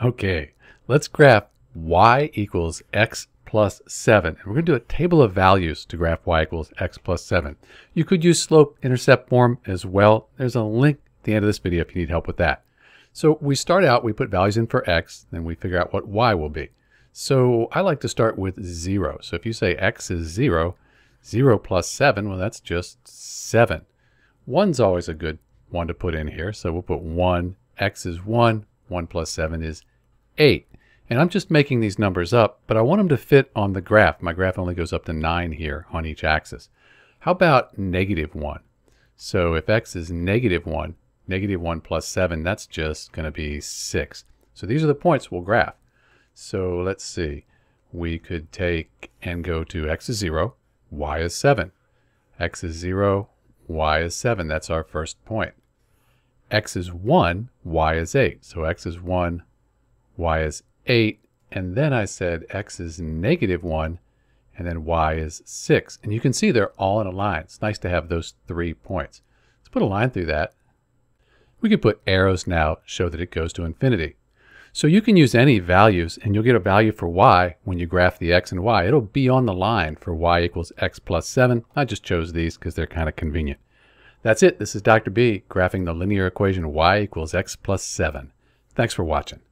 Okay, let's graph y equals x plus 7. And we're going to do a table of values to graph y equals x plus 7. You could use slope-intercept form as well. There's a link at the end of this video if you need help with that. So we start out, we put values in for x, then we figure out what y will be. So I like to start with 0. So if you say x is 0, 0 plus 7, well, that's just 7. 1's always a good one to put in here. So we'll put 1, x is 1, 1 plus 7 is 8. And I'm just making these numbers up, but I want them to fit on the graph. My graph only goes up to 9 here on each axis. How about negative 1? So if x is negative 1 plus 7, that's just going to be 6. So these are the points we'll graph. So let's see. We could take and go to x is 0, y is 7. X is 0, y is 7. That's our first point. X is 1, y is 8. So x is 1, y is 8, and then I said x is negative 1, and then y is 6. And you can see they're all in a line. It's nice to have those 3 points. Let's put a line through that. We could put arrows now, show that it goes to infinity. So you can use any values, and you'll get a value for y when you graph the x and y. It'll be on the line for y equals x plus 7. I just chose these because they're kind of convenient. That's it. This is Dr. B graphing the linear equation y equals x plus 7. Thanks for watching.